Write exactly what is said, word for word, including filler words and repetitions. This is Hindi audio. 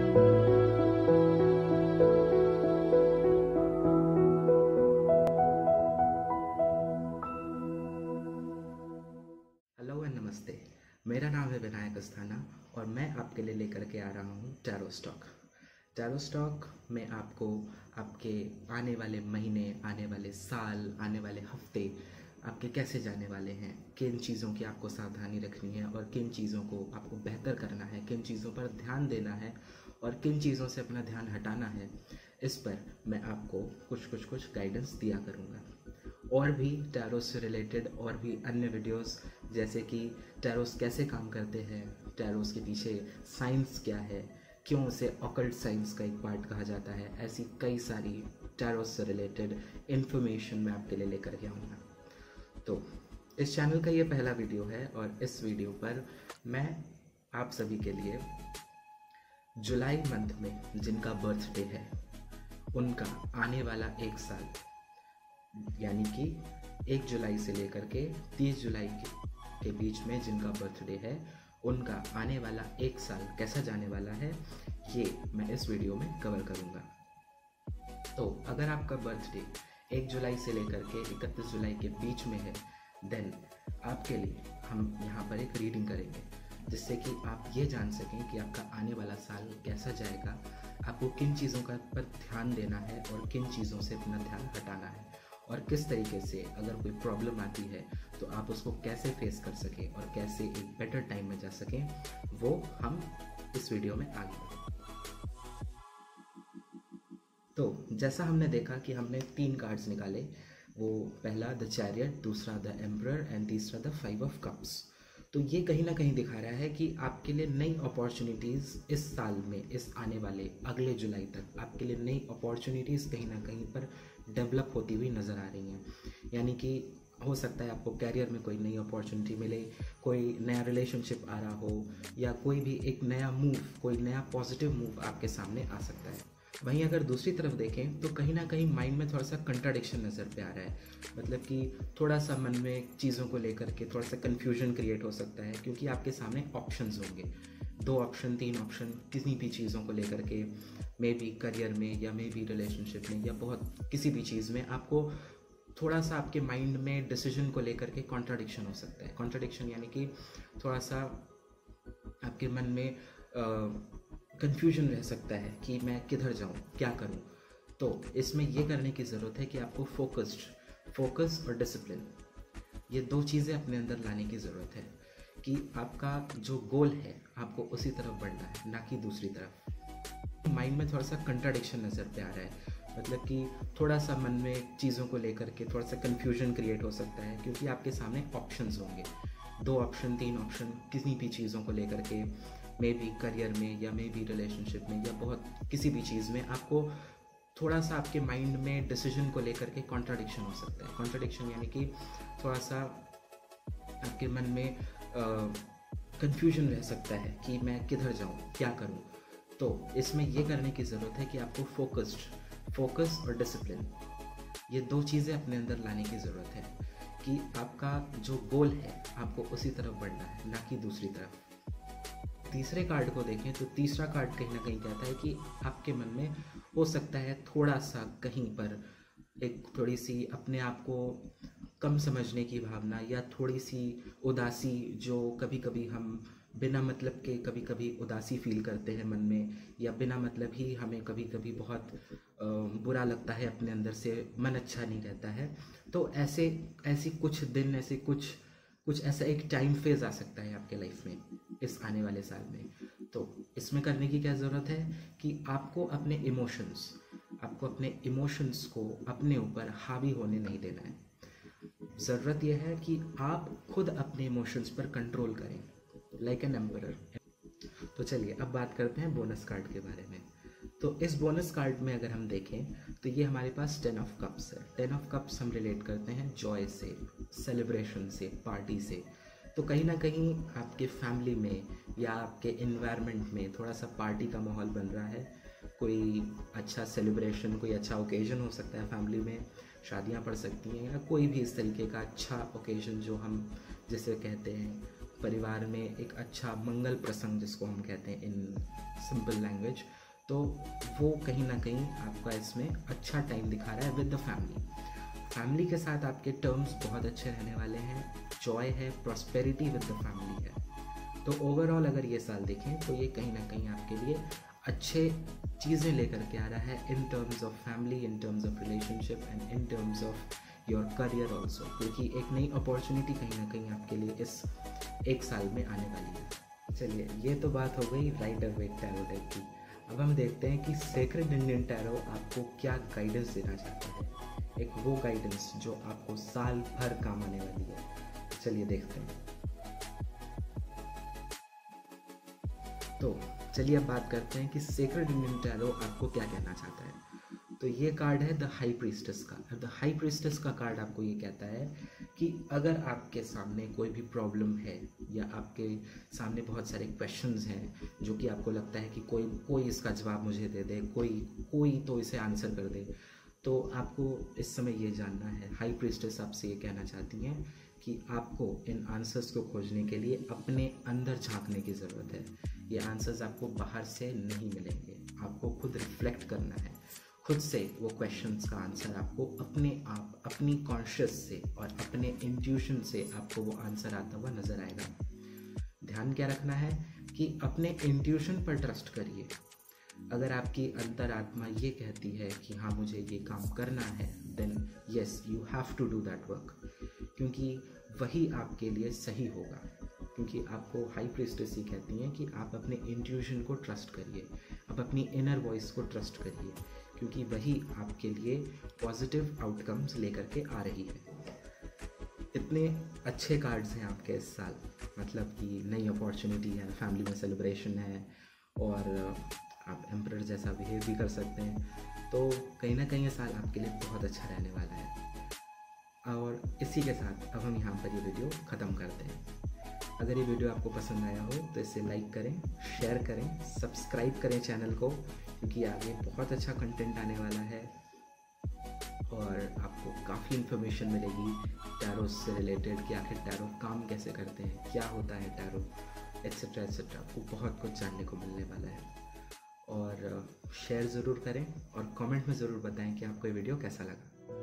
हेलो एंड नमस्ते, मेरा नाम है विनायक अस्थाना और मैं आपके लिए लेकर के आ रहा हूँ टैरो स्टॉक। टैरो स्टॉक में आपको आपके आने वाले महीने, आने वाले साल, आने वाले हफ्ते आपके कैसे जाने वाले हैं, किन चीज़ों की आपको सावधानी रखनी है और किन चीज़ों को आपको बेहतर करना है, किन चीज़ों पर ध्यान देना है और किन चीज़ों से अपना ध्यान हटाना है, इस पर मैं आपको कुछ कुछ कुछ गाइडेंस दिया करूँगा। और भी टैरो से रिलेटेड और भी अन्य वीडियोस, जैसे कि टैरोस कैसे काम करते हैं, टैरोस के पीछे साइंस क्या है, क्यों उसे ऑकल्ट साइंस का एक पार्ट कहा जाता है, ऐसी कई सारी टैरोस से रिलेटेड इन्फॉर्मेशन मैं आपके लिए लेकर के आऊँगा। तो इस चैनल का ये पहला वीडियो है और इस वीडियो पर मैं आप सभी के लिए जुलाई मंथ में जिनका बर्थडे है उनका आने वाला एक साल, यानी कि एक जुलाई से लेकर के तीस जुलाई के, के बीच में जिनका बर्थडे है उनका आने वाला एक साल कैसा जाने वाला है, ये मैं इस वीडियो में कवर करूँगा। तो अगर आपका बर्थडे एक जुलाई से लेकर के इकतीस जुलाई के बीच में है, देन आपके लिए हम यहाँ पर एक रीडिंग करेंगे जिससे कि आप ये जान सकें कि आपका आने वाला साल कैसा जाएगा, आपको किन चीज़ों का पर ध्यान देना है और किन चीज़ों से अपना ध्यान हटाना है, और किस तरीके से अगर कोई प्रॉब्लम आती है तो आप उसको कैसे फेस कर सकें और कैसे एक बेटर टाइम में जा सकें, वो हम इस वीडियो में आगे बढ़ें। तो जैसा हमने देखा कि हमने तीन कार्ड्स निकाले, वो पहला द चैरियट, दूसरा द एम्परर एंड तीसरा द फाइव ऑफ कप्स। तो ये कहीं ना कहीं दिखा रहा है कि आपके लिए नई अपॉर्चुनिटीज़ इस साल में, इस आने वाले अगले जुलाई तक आपके लिए नई अपॉर्चुनिटीज़ कहीं ना कहीं पर डेवलप होती हुई नज़र आ रही हैं। यानी कि हो सकता है आपको कैरियर में कोई नई अपॉर्चुनिटी मिले, कोई नया रिलेशनशिप आ रहा हो, या कोई भी एक नया मूव, कोई नया पॉजिटिव मूव आपके सामने आ सकता है। वहीं अगर दूसरी तरफ देखें तो कहीं ना कहीं माइंड में थोड़ा सा कंट्राडिक्शन नज़र पे आ रहा है, मतलब कि थोड़ा सा मन में चीज़ों को लेकर के थोड़ा सा कन्फ्यूजन क्रिएट हो सकता है, क्योंकि आपके सामने ऑप्शंस होंगे, दो ऑप्शन, तीन ऑप्शन, किसी भी चीज़ों को लेकर के, मे बी करियर में या मे बी रिलेशनशिप में या बहुत किसी भी चीज़ में आपको थोड़ा सा आपके माइंड में डिसीजन को लेकर के कॉन्ट्राडिक्शन हो सकता है। कॉन्ट्राडिक्शन यानी कि थोड़ा सा आपके मन में आ, कंफ्यूजन रह सकता है कि मैं किधर जाऊं, क्या करूं। तो इसमें यह करने की ज़रूरत है कि आपको फोकस्ड फोकस और डिसिप्लिन, ये दो चीज़ें अपने अंदर लाने की ज़रूरत है कि आपका जो गोल है आपको उसी तरफ बढ़ना है, ना कि दूसरी तरफ। माइंड में थोड़ा सा कंट्राडिक्शन नज़र पे आ रहा है, मतलब कि थोड़ा सा मन में चीज़ों को लेकर के थोड़ा सा कन्फ्यूजन क्रिएट हो सकता है, क्योंकि आपके सामने ऑप्शंस होंगे, दो ऑप्शन, तीन ऑप्शन, किसी भी चीज़ों को लेकर के, मे बी करियर में या मे बी रिलेशनशिप में या बहुत किसी भी चीज़ में आपको थोड़ा सा आपके माइंड में डिसीजन को लेकर के कॉन्ट्राडिक्शन हो सकता है। कॉन्ट्राडिक्शन यानी कि थोड़ा सा आपके मन में कंफ्यूजन रह सकता है कि मैं किधर जाऊं, क्या करूं। तो इसमें यह करने की ज़रूरत है कि आपको फोकस्ड फोकस और डिसिप्लिन, ये दो चीज़ें अपने अंदर लाने की ज़रूरत है कि आपका जो गोल है आपको उसी तरफ बढ़ना है, ना कि दूसरी तरफ। तीसरे कार्ड को देखें तो तीसरा कार्ड कहीं ना कहीं कहता है कि आपके मन में हो सकता है थोड़ा सा कहीं पर एक थोड़ी सी अपने आप को कम समझने की भावना, या थोड़ी सी उदासी, जो कभी कभी हम बिना मतलब के कभी कभी उदासी फील करते हैं मन में, या बिना मतलब ही हमें कभी कभी बहुत बुरा लगता है, अपने अंदर से मन अच्छा नहीं रहता है। तो ऐसे ऐसी कुछ दिन, ऐसे कुछ कुछ ऐसा एक टाइम फेज आ सकता है आपके लाइफ में इस आने वाले साल में। तो इसमें करने की क्या ज़रूरत है कि आपको अपने इमोशंस आपको अपने इमोशंस को अपने ऊपर हावी होने नहीं देना है। ज़रूरत यह है कि आप खुद अपने इमोशंस पर कंट्रोल करें, लाइक एन एम्परर। तो चलिए अब बात करते हैं बोनस कार्ड के बारे में। तो इस बोनस कार्ड में अगर हम देखें तो ये हमारे पास टेन ऑफ कप्स है। टेन ऑफ कप्स हम रिलेट करते हैं जॉय से, सेलिब्रेशन से, पार्टी से। तो कहीं ना कहीं आपके फैमिली में या आपके इन्वायरमेंट में थोड़ा सा पार्टी का माहौल बन रहा है, कोई अच्छा सेलिब्रेशन, कोई अच्छा ओकेजन हो सकता है, फैमिली में शादियां पड़ सकती हैं, या कोई भी इस तरीके का अच्छा ओकेजन जो हम जैसे कहते हैं परिवार में एक अच्छा मंगल प्रसंग जिसको हम कहते हैं इन सिंपल लैंग्वेज, तो वो कहीं ना कहीं आपका इसमें अच्छा टाइम दिखा रहा है विद द फैमिली। फैमिली के साथ आपके टर्म्स बहुत अच्छे रहने वाले हैं, जॉय है, प्रॉस्पेरिटी विद द फैमिली है। तो ओवरऑल अगर ये साल देखें तो ये कहीं ना कहीं आपके लिए अच्छे चीज़ें लेकर के आ रहा है in terms of family, in terms of relationship and in terms of your career also, क्योंकि एक नई अपॉर्चुनिटी कहीं ना कहीं आपके लिए इस एक साल में आने वाली है। चलिए, ये तो बात हो गई राइडर वेक टैरो डेक की। अब हम देखते हैं कि सेक्रेड इंडियन टैरो आपको क्या गाइडेंस देना चाहता है, एक वो गाइडेंस जो आपको साल भर काम आने वाली है। चलिए देखते हैं। तो चलिए अब बात करते हैं कि सेक्रेड इंडियन टैरो आपको क्या कहना चाहता है। तो ये कार्ड है द हाई प्रीस्टेस का। द हाई प्रीस्टेस का कार्ड आपको ये कहता है कि अगर आपके सामने कोई भी प्रॉब्लम है या आपके सामने बहुत सारे क्वेश्चंस हैं जो कि आपको लगता है कि कोई कोई इसका जवाब मुझे दे दे, कोई कोई तो इसे आंसर कर दे, तो आपको इस समय ये जानना है, हाई प्रीस्टेस आपसे ये कहना चाहती हैं कि आपको इन आंसर्स को खोजने के लिए अपने अंदर झांकने की ज़रूरत है। ये आंसर्स आपको बाहर से नहीं मिलेंगे, आपको खुद रिफ्लेक्ट करना है, खुद से वो क्वेश्चंस का आंसर आपको अपने आप, अपनी कॉन्शियस से और अपने इंट्यूशन से आपको वो आंसर आता हुआ नज़र आएगा। ध्यान क्या रखना है कि अपने इंट्यूशन पर ट्रस्ट करिए। अगर आपकी अंतरात्मा ये कहती है कि हाँ मुझे ये काम करना है, then yes you have to do that work, क्योंकि वही आपके लिए सही होगा। क्योंकि आपको हाई प्रीस्टेस ही कहती हैं कि आप अपने इंट्यूशन को ट्रस्ट करिए, आप अपनी इनर वॉइस को ट्रस्ट करिए, क्योंकि वही आपके लिए पॉजिटिव आउटकम्स लेकर के आ रही है। इतने अच्छे कार्ड्स हैं आपके इस साल, मतलब कि नई अपॉर्चुनिटी है, फैमिली में सेलिब्रेशन है और आप एम्परर जैसा बिहेव भी कर सकते हैं। तो कहीं ना कहीं ये साल आपके लिए बहुत अच्छा रहने वाला है। और इसी के साथ अब हम यहाँ पर ये वीडियो ख़त्म करते हैं। अगर ये वीडियो आपको पसंद आया हो तो इसे लाइक करें, शेयर करें, सब्सक्राइब करें चैनल को, क्योंकि आगे बहुत अच्छा कंटेंट आने वाला है और आपको काफ़ी इन्फॉर्मेशन मिलेगी टैरो से रिलेटेड कि आखिर टैरो काम कैसे करते हैं, क्या होता है टैरो, एट्सेट्रा एट्सेट्रा। आपको बहुत कुछ जानने को मिलने वाला है। और शेयर ज़रूर करें और कमेंट में ज़रूर बताएं कि आपको ये वीडियो कैसा लगा।